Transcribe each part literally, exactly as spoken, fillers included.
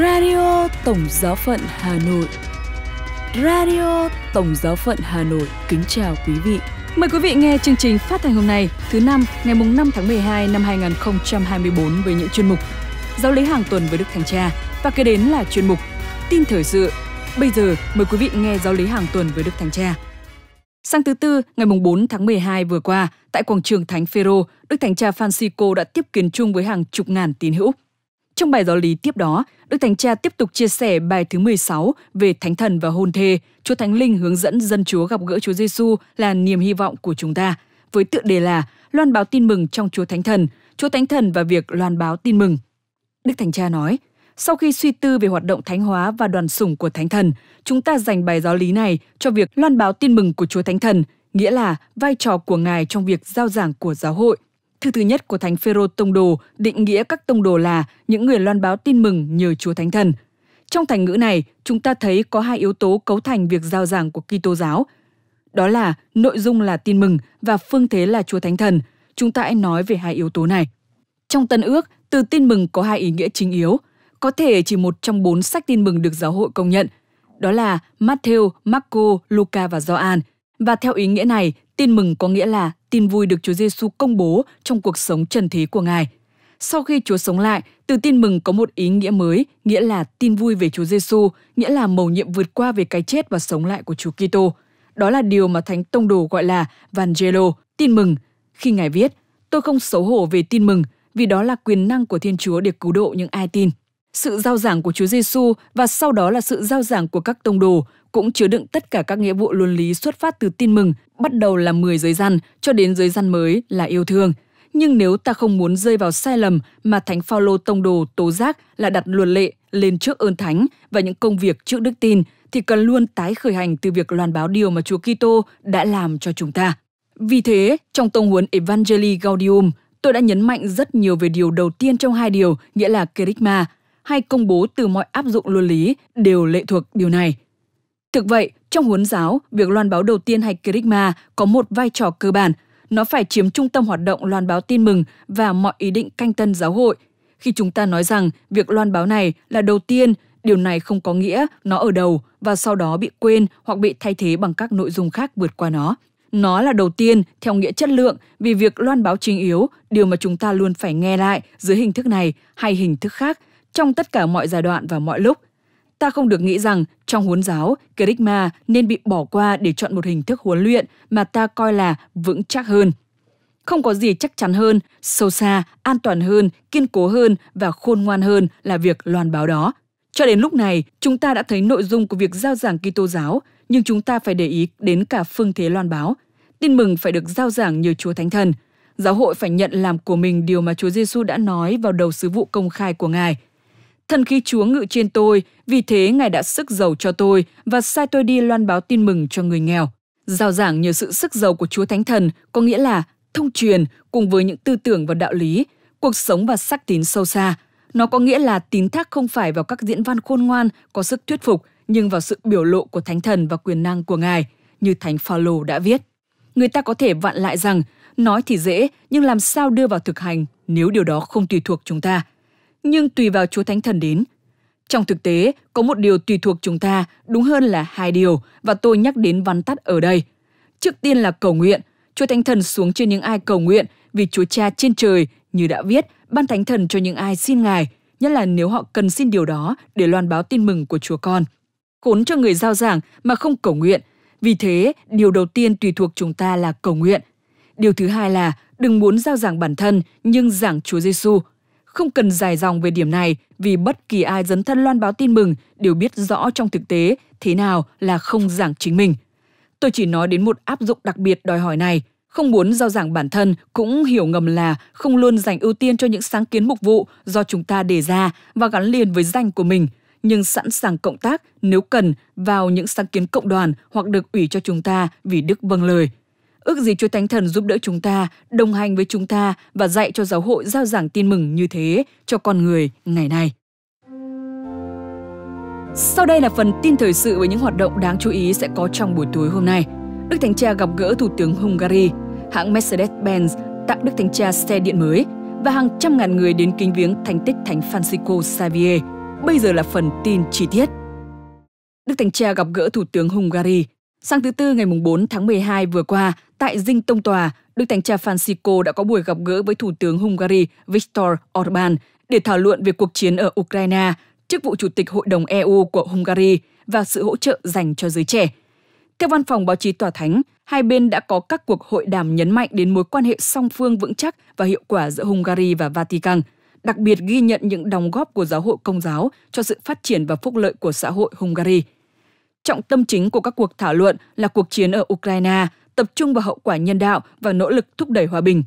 Radio Tổng Giáo phận Hà Nội. Radio Tổng Giáo phận Hà Nội kính chào quý vị. Mời quý vị nghe chương trình phát thanh hôm nay, thứ năm, ngày năm tháng mười hai năm hai nghìn không trăm hai mươi bốn với những chuyên mục Giáo lý hàng tuần với Đức Thánh Cha và kế đến là chuyên mục Tin thời sự. Bây giờ mời quý vị nghe giáo lý hàng tuần với Đức Thánh Cha. Sáng thứ Tư, ngày bốn tháng mười hai vừa qua, tại quảng trường Thánh Phêrô, Đức Thánh Cha Phanxicô đã tiếp kiến chung với hàng chục ngàn tín hữu. Trong bài giáo lý tiếp đó, Đức Thánh Cha tiếp tục chia sẻ bài thứ mười sáu về Thánh Thần và Hôn Thê, Chúa Thánh Linh hướng dẫn dân Chúa gặp gỡ Chúa Giê-xu là niềm hy vọng của chúng ta, với tựa đề là Loan báo tin mừng trong Chúa Thánh Thần, Chúa Thánh Thần và việc loan báo tin mừng. Đức Thánh Cha nói, sau khi suy tư về hoạt động thánh hóa và đoàn sủng của Thánh Thần, chúng ta dành bài giáo lý này cho việc loan báo tin mừng của Chúa Thánh Thần, nghĩa là vai trò của Ngài trong việc giao giảng của giáo hội. Thư thứ nhất của Thánh Phêrô Tông đồ định nghĩa các tông đồ là những người loan báo tin mừng nhờ Chúa Thánh Thần. Trong thành ngữ này, chúng ta thấy có hai yếu tố cấu thành việc giao giảng của Kitô giáo. Đó là nội dung là tin mừng và phương thế là Chúa Thánh Thần. Chúng ta hãy nói về hai yếu tố này. Trong Tân Ước, từ tin mừng có hai ý nghĩa chính yếu. Có thể chỉ một trong bốn sách tin mừng được giáo hội công nhận. Đó là Matthew, Marco, Luca và Gioan. Và theo ý nghĩa này, tin mừng có nghĩa là tin vui được Chúa Giê-xu công bố trong cuộc sống trần thế của Ngài. Sau khi Chúa sống lại, từ tin mừng có một ý nghĩa mới, nghĩa là tin vui về Chúa Giê-xu, nghĩa là mầu nhiệm vượt qua về cái chết và sống lại của Chúa Kitô. Đó là điều mà Thánh Tông đồ gọi là Vangelo, tin mừng. Khi Ngài viết, tôi không xấu hổ về tin mừng, vì đó là quyền năng của Thiên Chúa để cứu độ những ai tin. Sự giao giảng của Chúa Giê-xu và sau đó là sự giao giảng của các tông đồ cũng chứa đựng tất cả các nghĩa vụ luân lý xuất phát từ tin mừng, bắt đầu là mười giới răn cho đến giới răn mới là yêu thương. Nhưng nếu ta không muốn rơi vào sai lầm mà Thánh Phaolô tông đồ tố giác là đặt luật lệ lên trước ơn thánh và những công việc trước đức tin, thì cần luôn tái khởi hành từ việc loan báo điều mà Chúa Kitô đã làm cho chúng ta. Vì thế, trong tông huấn Evangelii Gaudium, tôi đã nhấn mạnh rất nhiều về điều đầu tiên trong hai điều, nghĩa là kerygma, hay công bố từ mọi áp dụng luân lý đều lệ thuộc điều này. Thực vậy, trong huấn giáo, việc loan báo đầu tiên hay kerygma có một vai trò cơ bản. Nó phải chiếm trung tâm hoạt động loan báo tin mừng và mọi ý định canh tân giáo hội. Khi chúng ta nói rằng việc loan báo này là đầu tiên, điều này không có nghĩa nó ở đầu và sau đó bị quên hoặc bị thay thế bằng các nội dung khác vượt qua nó. Nó là đầu tiên theo nghĩa chất lượng vì việc loan báo chính yếu, điều mà chúng ta luôn phải nghe lại dưới hình thức này hay hình thức khác, trong tất cả mọi giai đoạn và mọi lúc. Ta không được nghĩ rằng trong huấn giáo, kerygma nên bị bỏ qua để chọn một hình thức huấn luyện mà ta coi là vững chắc hơn. Không có gì chắc chắn hơn, sâu xa, an toàn hơn, kiên cố hơn và khôn ngoan hơn là việc loan báo đó. Cho đến lúc này, chúng ta đã thấy nội dung của việc giao giảng Kitô giáo, nhưng chúng ta phải để ý đến cả phương thế loan báo. Tin mừng phải được giao giảng nhờ Chúa Thánh Thần. Giáo hội phải nhận làm của mình điều mà Chúa Giê-xu đã nói vào đầu sứ vụ công khai của Ngài. Thần khí Chúa ngự trên tôi, vì thế Ngài đã sức giàu cho tôi và sai tôi đi loan báo tin mừng cho người nghèo. Giao giảng nhờ sự sức giàu của Chúa Thánh Thần có nghĩa là thông truyền cùng với những tư tưởng và đạo lý, cuộc sống và sắc tín sâu xa. Nó có nghĩa là tín thác không phải vào các diễn văn khôn ngoan có sức thuyết phục, nhưng vào sự biểu lộ của Thánh Thần và quyền năng của Ngài, như Thánh Phaolô đã viết. Người ta có thể vặn lại rằng, nói thì dễ, nhưng làm sao đưa vào thực hành nếu điều đó không tùy thuộc chúng ta. Nhưng tùy vào Chúa Thánh Thần đến. Trong thực tế, có một điều tùy thuộc chúng ta, đúng hơn là hai điều, và tôi nhắc đến vắn tắt ở đây. Trước tiên là cầu nguyện, Chúa Thánh Thần xuống trên những ai cầu nguyện, vì Chúa Cha trên trời, như đã viết, ban Thánh Thần cho những ai xin Ngài, nhất là nếu họ cần xin điều đó để loan báo tin mừng của Chúa Con. Khốn cho người giao giảng mà không cầu nguyện, vì thế điều đầu tiên tùy thuộc chúng ta là cầu nguyện. Điều thứ hai là đừng muốn giao giảng bản thân, nhưng giảng Chúa Giê-xu. Không cần dài dòng về điểm này vì bất kỳ ai dấn thân loan báo tin mừng đều biết rõ trong thực tế thế nào là không giảng chính mình. Tôi chỉ nói đến một áp dụng đặc biệt đòi hỏi này. Không muốn giao giảng bản thân cũng hiểu ngầm là không luôn dành ưu tiên cho những sáng kiến mục vụ do chúng ta đề ra và gắn liền với danh của mình, nhưng sẵn sàng cộng tác nếu cần vào những sáng kiến cộng đoàn hoặc được ủy cho chúng ta vì đức vâng lời. Ước gì Chúa Thánh Thần giúp đỡ chúng ta, đồng hành với chúng ta và dạy cho giáo hội giao giảng tin mừng như thế cho con người ngày nay. Sau đây là phần tin thời sự với những hoạt động đáng chú ý sẽ có trong buổi tối hôm nay. Đức Thánh Cha gặp gỡ Thủ tướng Hungary, hãng Mercedes-Benz tặng Đức Thánh Cha xe điện mới và hàng trăm ngàn người đến kính viếng thánh tích Thánh Francisco Xavier. Bây giờ là phần tin chi tiết. Đức Thánh Cha gặp gỡ Thủ tướng Hungary. Sáng thứ Tư ngày bốn tháng mười hai vừa qua, tại dinh Tông Tòa, Đức Thánh Cha Phanxicô đã có buổi gặp gỡ với Thủ tướng Hungary Viktor Orbán để thảo luận về cuộc chiến ở Ukraine, chức vụ Chủ tịch Hội đồng e u của Hungary và sự hỗ trợ dành cho giới trẻ. Theo Văn phòng Báo chí Tòa Thánh, hai bên đã có các cuộc hội đàm nhấn mạnh đến mối quan hệ song phương vững chắc và hiệu quả giữa Hungary và Vatican, đặc biệt ghi nhận những đóng góp của giáo hội Công giáo cho sự phát triển và phúc lợi của xã hội Hungary. Trọng tâm chính của các cuộc thảo luận là cuộc chiến ở Ukraine, tập trung vào hậu quả nhân đạo và nỗ lực thúc đẩy hòa bình.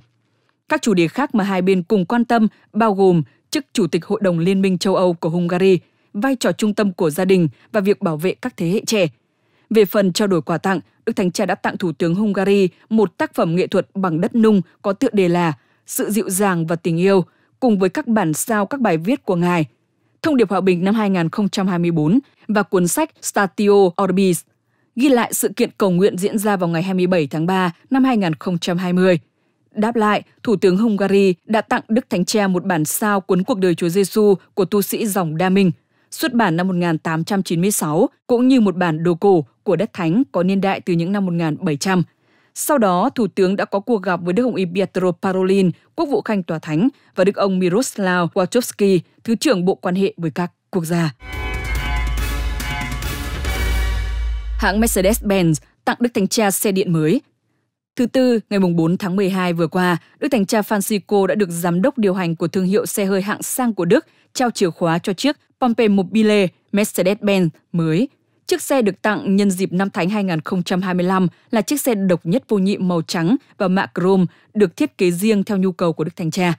Các chủ đề khác mà hai bên cùng quan tâm bao gồm chức Chủ tịch Hội đồng Liên minh châu Âu của Hungary, vai trò trung tâm của gia đình và việc bảo vệ các thế hệ trẻ. Về phần trao đổi quà tặng, Đức Thánh Cha đã tặng Thủ tướng Hungary một tác phẩm nghệ thuật bằng đất nung có tựa đề là Sự dịu dàng và tình yêu, cùng với các bản sao các bài viết của Ngài, Thông điệp Hòa bình năm hai nghìn không trăm hai mươi bốn và cuốn sách Statio Orbis, ghi lại sự kiện cầu nguyện diễn ra vào ngày hai mươi bảy tháng ba năm hai nghìn không trăm hai mươi. Đáp lại, Thủ tướng Hungary đã tặng Đức Thánh Cha một bản sao cuốn Cuộc đời Chúa Giê-xu của tu sĩ dòng Đa Minh, xuất bản năm một nghìn tám trăm chín mươi sáu, cũng như một bản đồ cổ của đất Thánh có niên đại từ những năm một nghìn bảy trăm. Sau đó, Thủ tướng đã có cuộc gặp với Đức Hồng Y Pietro Parolin, Quốc vụ Khanh Tòa Thánh, và Đức ông Miroslaw Wachowski, Thứ trưởng Bộ Quan hệ với các quốc gia. Hãng Mercedes-Benz tặng Đức Thánh Cha xe điện mới. Thứ Tư, ngày bốn tháng mười hai vừa qua, Đức Thánh Cha Phanxicô đã được giám đốc điều hành của thương hiệu xe hơi hạng sang của Đức trao chìa khóa cho chiếc Popemobile Mercedes-Benz mới. Chiếc xe được tặng nhân dịp năm Thánh hai nghìn không trăm hai mươi lăm là chiếc xe độc nhất vô nhị màu trắng và mạ chrome được thiết kế riêng theo nhu cầu của Đức Thánh Cha.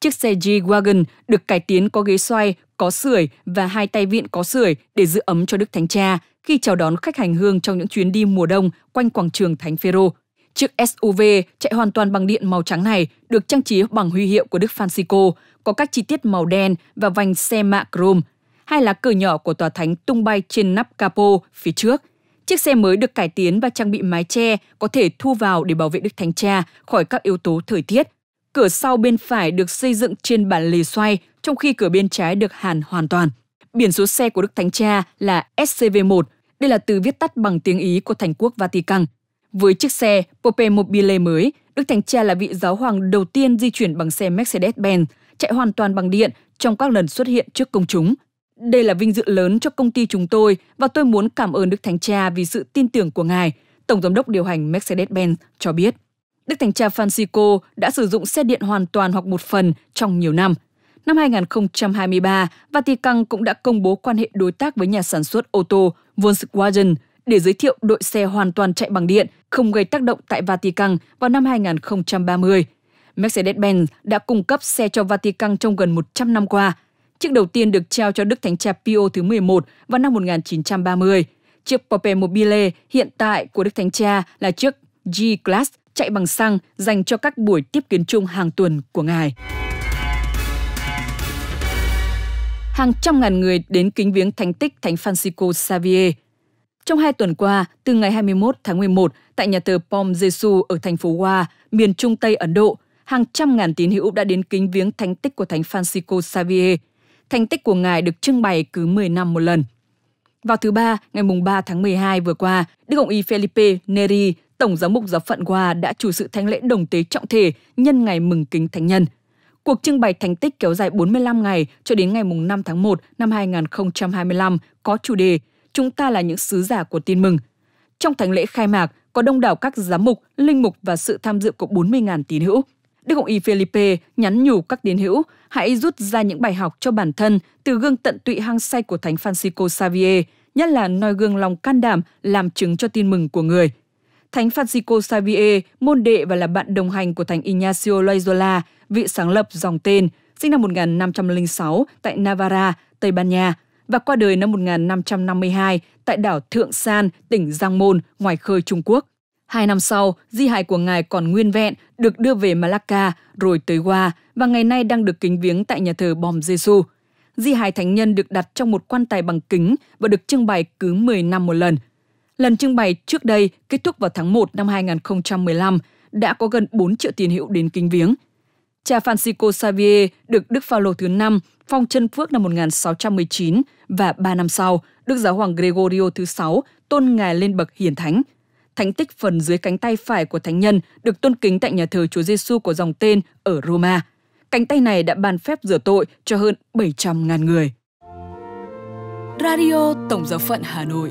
Chiếc xe G-Wagon được cải tiến có ghế xoay, có sưởi và hai tay vịn có sưởi để giữ ấm cho Đức Thánh Cha khi chào đón khách hành hương trong những chuyến đi mùa đông quanh quảng trường Thánh Phêrô. Chiếc ét u vê chạy hoàn toàn bằng điện màu trắng này được trang trí bằng huy hiệu của Đức Phanxicô, có các chi tiết màu đen và vành xe mạ chrome. Hai lá cờ nhỏ của Tòa Thánh tung bay trên nắp capo phía trước. Chiếc xe mới được cải tiến và trang bị mái che có thể thu vào để bảo vệ Đức Thánh Cha khỏi các yếu tố thời tiết. Cửa sau bên phải được xây dựng trên bản lề xoay, trong khi cửa bên trái được hàn hoàn toàn. Biển số xe của Đức Thánh Cha là S C V một, đây là từ viết tắt bằng tiếng Ý của Thành quốc Vatican. Với chiếc xe Popemobile mới, Đức Thánh Cha là vị giáo hoàng đầu tiên di chuyển bằng xe Mercedes-Benz, chạy hoàn toàn bằng điện trong các lần xuất hiện trước công chúng. Đây là vinh dự lớn cho công ty chúng tôi và tôi muốn cảm ơn Đức Thánh Cha vì sự tin tưởng của Ngài, Tổng giám đốc điều hành Mercedes-Benz cho biết. Đức Thánh Cha Phanxicô đã sử dụng xe điện hoàn toàn hoặc một phần trong nhiều năm. Năm hai nghìn không trăm hai mươi ba, Vatican cũng đã công bố quan hệ đối tác với nhà sản xuất ô tô Volkswagen để giới thiệu đội xe hoàn toàn chạy bằng điện, không gây tác động tại Vatican vào năm hai nghìn không trăm ba mươi. Mercedes-Benz đã cung cấp xe cho Vatican trong gần một trăm năm qua. Chiếc đầu tiên được trao cho Đức Thánh Cha Pio thứ mười một vào năm một nghìn chín trăm ba mươi. Chiếc Popemobile hiện tại của Đức Thánh Cha là chiếc G-Class chạy bằng xăng dành cho các buổi tiếp kiến chung hàng tuần của Ngài. Hàng trăm ngàn người đến kính viếng thánh tích Thánh Francisco Xavier. Trong hai tuần qua, từ ngày hai mươi mốt tháng mười một, tại nhà thờ Bom Jesus ở thành phố Goa, miền Trung Tây Ấn Độ, hàng trăm ngàn tín hữu đã đến kính viếng thánh tích của Thánh Francisco Xavier. Thành tích của Ngài được trưng bày cứ mười năm một lần. Vào thứ Ba, ngày ba tháng mười hai vừa qua, Đức Hồng Y Felipe Neri, Tổng giám mục giáo phận Goa đã chủ sự thánh lễ đồng tế trọng thể nhân ngày mừng kính thánh nhân. Cuộc trưng bày thánh tích kéo dài bốn mươi lăm ngày cho đến ngày năm tháng một năm hai nghìn không trăm hai mươi lăm có chủ đề Chúng ta là những sứ giả của tin mừng. Trong thánh lễ khai mạc có đông đảo các giám mục, linh mục và sự tham dự của bốn mươi nghìn tín hữu. Đức Hồng Y Felipe nhắn nhủ các tín hữu hãy rút ra những bài học cho bản thân từ gương tận tụy hăng say của Thánh Francisco Xavier, nhất là noi gương lòng can đảm làm chứng cho tin mừng của người. Thánh Francisco Xavier, môn đệ và là bạn đồng hành của Thánh Ignacio Loyola, vị sáng lập dòng tên, sinh năm một nghìn năm trăm lẻ sáu tại Navarra, Tây Ban Nha và qua đời năm một nghìn năm trăm năm mươi hai tại đảo Thượng San, tỉnh Giang Môn, ngoài khơi Trung Quốc. Hai năm sau, di hài của Ngài còn nguyên vẹn, được đưa về Malacca, rồi tới Goa và ngày nay đang được kính viếng tại nhà thờ Bom Jesus. Di hài thánh nhân được đặt trong một quan tài bằng kính và được trưng bày cứ mười năm một lần. Lần trưng bày trước đây kết thúc vào tháng một năm hai nghìn không trăm mười lăm, đã có gần bốn triệu tín hữu đến kính viếng. Cha Francisco Xavier được Đức Phaolô thứ năm phong chân phước năm một nghìn sáu trăm mười chín và ba năm sau, Đức Giáo hoàng Gregorio thứ sáu tôn ngài lên bậc hiển thánh. Thánh tích phần dưới cánh tay phải của thánh nhân được tôn kính tại nhà thờ Chúa Giê-xu của dòng tên ở Roma. Cánh tay này đã ban phép rửa tội cho hơn bảy trăm nghìn người. Radio Tổng giáo phận Hà Nội,